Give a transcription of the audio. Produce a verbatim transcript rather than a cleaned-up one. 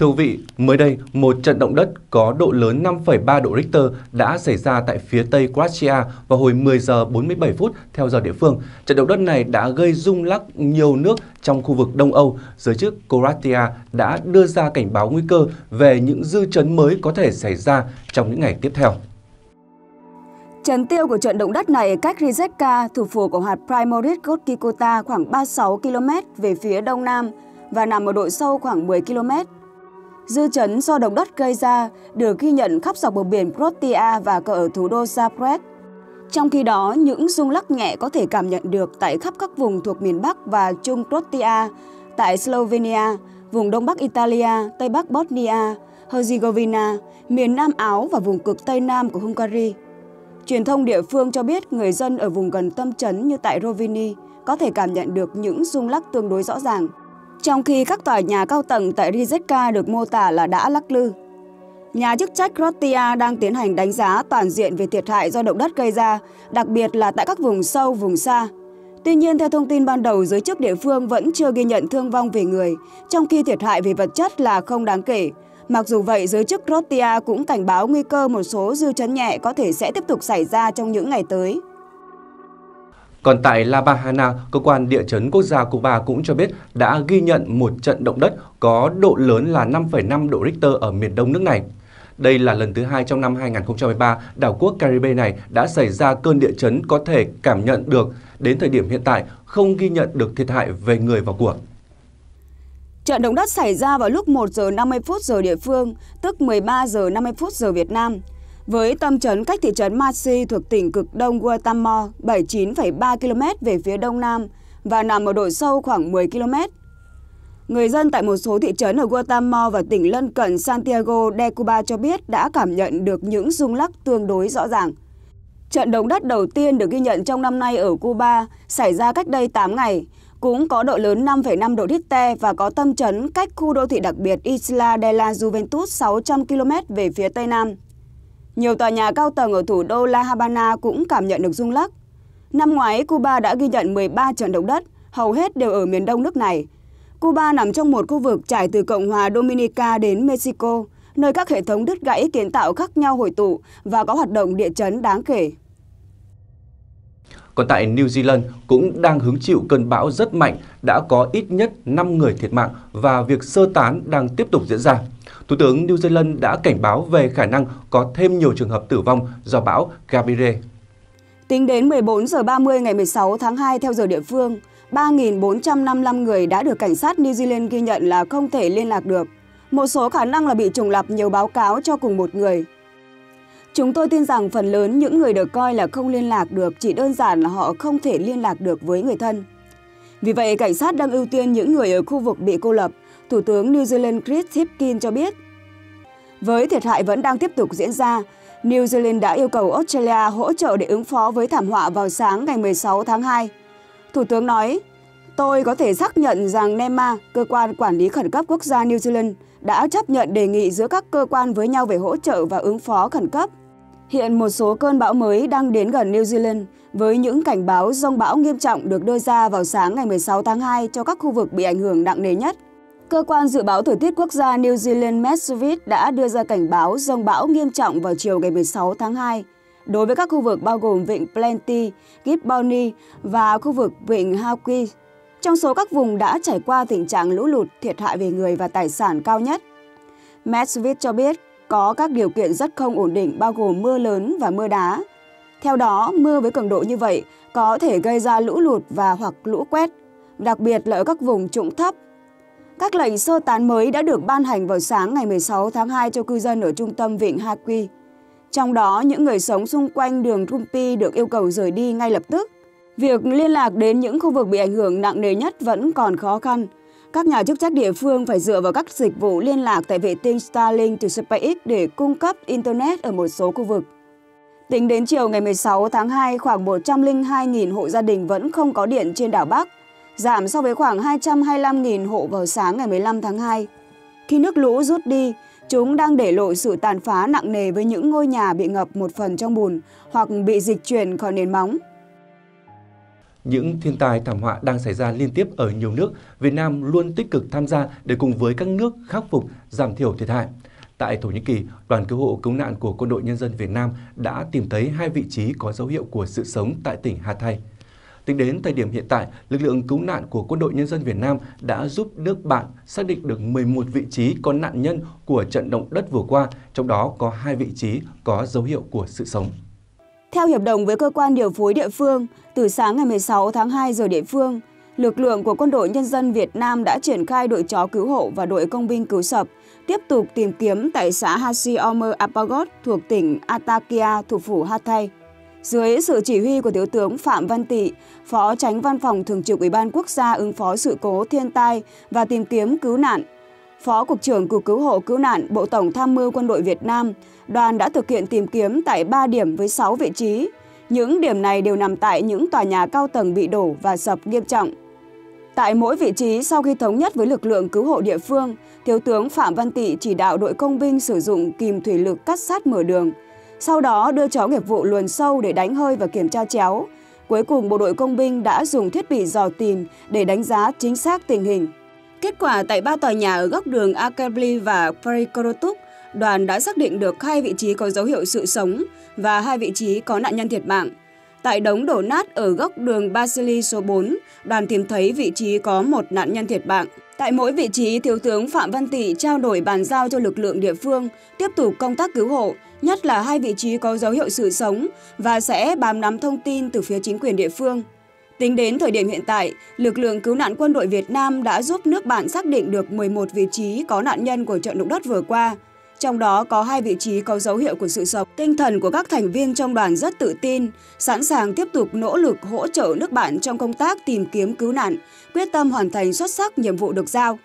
Thưa quý vị, mới đây, một trận động đất có độ lớn năm phẩy ba độ Richter đã xảy ra tại phía tây Croatia vào hồi mười giờ bốn mươi bảy phút theo giờ địa phương. Trận động đất này đã gây rung lắc nhiều nước trong khu vực Đông Âu. Giới chức Croatia đã đưa ra cảnh báo nguy cơ về những dư chấn mới có thể xảy ra trong những ngày tiếp theo. Chấn tiêu của trận động đất này cách Rijeka, thủ phủ của hạt Primorje-Gorski Kotar khoảng ba mươi sáu ki-lô-mét về phía đông nam và nằm ở độ sâu khoảng mười ki-lô-mét. Dư chấn do động đất gây ra được ghi nhận khắp dọc bờ biển Croatia và cả ở thủ đô Zagreb. Trong khi đó, những rung lắc nhẹ có thể cảm nhận được tại khắp các vùng thuộc miền Bắc và Trung Croatia, tại Slovenia, vùng Đông Bắc Italia, Tây Bắc Bosnia, Herzegovina, miền Nam Áo và vùng cực Tây Nam của Hungary. Truyền thông địa phương cho biết người dân ở vùng gần tâm chấn như tại Rovinj có thể cảm nhận được những rung lắc tương đối rõ ràng, trong khi các tòa nhà cao tầng tại Rijeka được mô tả là đã lắc lư. Nhà chức trách Croatia đang tiến hành đánh giá toàn diện về thiệt hại do động đất gây ra, đặc biệt là tại các vùng sâu, vùng xa. Tuy nhiên, theo thông tin ban đầu, giới chức địa phương vẫn chưa ghi nhận thương vong về người, trong khi thiệt hại về vật chất là không đáng kể. Mặc dù vậy, giới chức Croatia cũng cảnh báo nguy cơ một số dư chấn nhẹ có thể sẽ tiếp tục xảy ra trong những ngày tới. Còn tại La Habana, cơ quan địa chấn quốc gia Cuba cũng cho biết đã ghi nhận một trận động đất có độ lớn là năm phẩy năm độ Richter ở miền đông nước này. Đây là lần thứ hai trong năm hai nghìn không trăm mười ba, đảo quốc Caribe này đã xảy ra cơn địa chấn có thể cảm nhận được. Đến thời điểm hiện tại, không ghi nhận được thiệt hại về người và của. Trận động đất xảy ra vào lúc một giờ năm mươi phút giờ địa phương, tức mười ba giờ năm mươi phút giờ Việt Nam, với tâm chấn cách thị trấn Maisí thuộc tỉnh cực đông Guantánamo bảy mươi chín phẩy ba ki-lô-mét về phía đông nam và nằm ở độ sâu khoảng mười ki-lô-mét. Người dân tại một số thị trấn ở Guantánamo và tỉnh lân cận Santiago de Cuba cho biết đã cảm nhận được những rung lắc tương đối rõ ràng. Trận động đất đầu tiên được ghi nhận trong năm nay ở Cuba xảy ra cách đây tám ngày, cũng có độ lớn năm phẩy năm độ Richter và có tâm chấn cách khu đô thị đặc biệt Isla de la Juventus sáu trăm ki-lô-mét về phía tây nam. Nhiều tòa nhà cao tầng ở thủ đô La Habana cũng cảm nhận được rung lắc. Năm ngoái, Cuba đã ghi nhận mười ba trận động đất, hầu hết đều ở miền đông nước này. Cuba nằm trong một khu vực trải từ Cộng hòa Dominica đến Mexico, nơi các hệ thống đứt gãy kiến tạo khác nhau hội tụ và có hoạt động địa chấn đáng kể. Còn tại New Zealand cũng đang hứng chịu cơn bão rất mạnh, đã có ít nhất năm người thiệt mạng và việc sơ tán đang tiếp tục diễn ra. Thủ tướng New Zealand đã cảnh báo về khả năng có thêm nhiều trường hợp tử vong do bão Gabrielle. Tính đến mười bốn giờ ba mươi ngày mười sáu tháng hai theo giờ địa phương, ba nghìn bốn trăm năm mươi lăm người đã được cảnh sát New Zealand ghi nhận là không thể liên lạc được. Một số khả năng là bị trùng lặp nhiều báo cáo cho cùng một người. Chúng tôi tin rằng phần lớn những người được coi là không liên lạc được chỉ đơn giản là họ không thể liên lạc được với người thân. Vì vậy, cảnh sát đang ưu tiên những người ở khu vực bị cô lập, Thủ tướng New Zealand Chris Hipkins cho biết. Với thiệt hại vẫn đang tiếp tục diễn ra, New Zealand đã yêu cầu Australia hỗ trợ để ứng phó với thảm họa vào sáng ngày mười sáu tháng hai. Thủ tướng nói, tôi có thể xác nhận rằng NEMA, cơ quan quản lý khẩn cấp quốc gia New Zealand, đã chấp nhận đề nghị giữa các cơ quan với nhau về hỗ trợ và ứng phó khẩn cấp. Hiện một số cơn bão mới đang đến gần New Zealand với những cảnh báo giông bão nghiêm trọng được đưa ra vào sáng ngày mười sáu tháng hai cho các khu vực bị ảnh hưởng nặng nề nhất. Cơ quan dự báo thời tiết quốc gia New Zealand MetService đã đưa ra cảnh báo giông bão nghiêm trọng vào chiều ngày mười sáu tháng hai đối với các khu vực bao gồm vịnh Plenty, Gippsland và khu vực vịnh Hawke. Trong số các vùng đã trải qua tình trạng lũ lụt, thiệt hại về người và tài sản cao nhất. MetService cho biết có các điều kiện rất không ổn định bao gồm mưa lớn và mưa đá. Theo đó, mưa với cường độ như vậy có thể gây ra lũ lụt và hoặc lũ quét, đặc biệt là ở các vùng trũng thấp. Các lệnh sơ tán mới đã được ban hành vào sáng ngày mười sáu tháng hai cho cư dân ở trung tâm vịnh Hawke. Trong đó, những người sống xung quanh đường Rumpi được yêu cầu rời đi ngay lập tức. Việc liên lạc đến những khu vực bị ảnh hưởng nặng nề nhất vẫn còn khó khăn. Các nhà chức trách địa phương phải dựa vào các dịch vụ liên lạc tại vệ tinh Starlink từ SpaceX để cung cấp Internet ở một số khu vực. Tính đến chiều ngày mười sáu tháng hai, khoảng một trăm lẻ hai nghìn hộ gia đình vẫn không có điện trên đảo Bắc, giảm so với khoảng hai trăm hai mươi lăm nghìn hộ vào sáng ngày mười lăm tháng hai. Khi nước lũ rút đi, chúng đang để lộ sự tàn phá nặng nề với những ngôi nhà bị ngập một phần trong bùn hoặc bị dịch chuyển khỏi nền móng. Những thiên tai thảm họa đang xảy ra liên tiếp ở nhiều nước, Việt Nam luôn tích cực tham gia để cùng với các nước khắc phục, giảm thiểu thiệt hại. Tại Thổ Nhĩ Kỳ, đoàn cứu hộ cứu nạn của Quân đội Nhân dân Việt Nam đã tìm thấy hai vị trí có dấu hiệu của sự sống tại tỉnh Hà Thay. Tính đến thời điểm hiện tại, lực lượng cứu nạn của Quân đội Nhân dân Việt Nam đã giúp nước bạn xác định được mười một vị trí có nạn nhân của trận động đất vừa qua, trong đó có hai vị trí có dấu hiệu của sự sống. Theo hiệp đồng với cơ quan điều phối địa phương, từ sáng ngày mười sáu tháng hai giờ địa phương, lực lượng của Quân đội Nhân dân Việt Nam đã triển khai đội chó cứu hộ và đội công binh cứu sập, tiếp tục tìm kiếm tại xã Hashi-Omer-Apagot thuộc tỉnh Antakya, thủ phủ Hatay. Dưới sự chỉ huy của Thiếu tướng Phạm Văn Tị, Phó Chánh Văn phòng Thường trực Ủy ban Quốc gia ứng phó sự cố thiên tai và tìm kiếm cứu nạn, Phó Cục trưởng Cục Cứu hộ Cứu nạn Bộ Tổng Tham mưu Quân đội Việt Nam, đoàn đã thực hiện tìm kiếm tại ba điểm với sáu vị trí. Những điểm này đều nằm tại những tòa nhà cao tầng bị đổ và sập nghiêm trọng. Tại mỗi vị trí, sau khi thống nhất với lực lượng cứu hộ địa phương, Thiếu tướng Phạm Văn Tị chỉ đạo đội công binh sử dụng kìm thủy lực cắt sắt mở đường. Sau đó đưa chó nghiệp vụ luồn sâu để đánh hơi và kiểm tra chéo. Cuối cùng, bộ đội công binh đã dùng thiết bị dò tìm để đánh giá chính xác tình hình. Kết quả, tại ba tòa nhà ở góc đường Akabli và Perikorotuk, đoàn đã xác định được hai vị trí có dấu hiệu sự sống và hai vị trí có nạn nhân thiệt mạng. Tại đống đổ nát ở góc đường Basili số bốn, đoàn tìm thấy vị trí có một nạn nhân thiệt mạng. Tại mỗi vị trí, Thiếu tướng Phạm Văn Tị trao đổi bàn giao cho lực lượng địa phương tiếp tục công tác cứu hộ, nhất là hai vị trí có dấu hiệu sự sống và sẽ bám nắm thông tin từ phía chính quyền địa phương. Tính đến thời điểm hiện tại, lực lượng cứu nạn Quân đội Việt Nam đã giúp nước bạn xác định được mười một vị trí có nạn nhân của trận động đất vừa qua. Trong đó có hai vị trí có dấu hiệu của sự sống. Tinh thần của các thành viên trong đoàn rất tự tin, sẵn sàng tiếp tục nỗ lực hỗ trợ nước bạn trong công tác tìm kiếm cứu nạn, quyết tâm hoàn thành xuất sắc nhiệm vụ được giao.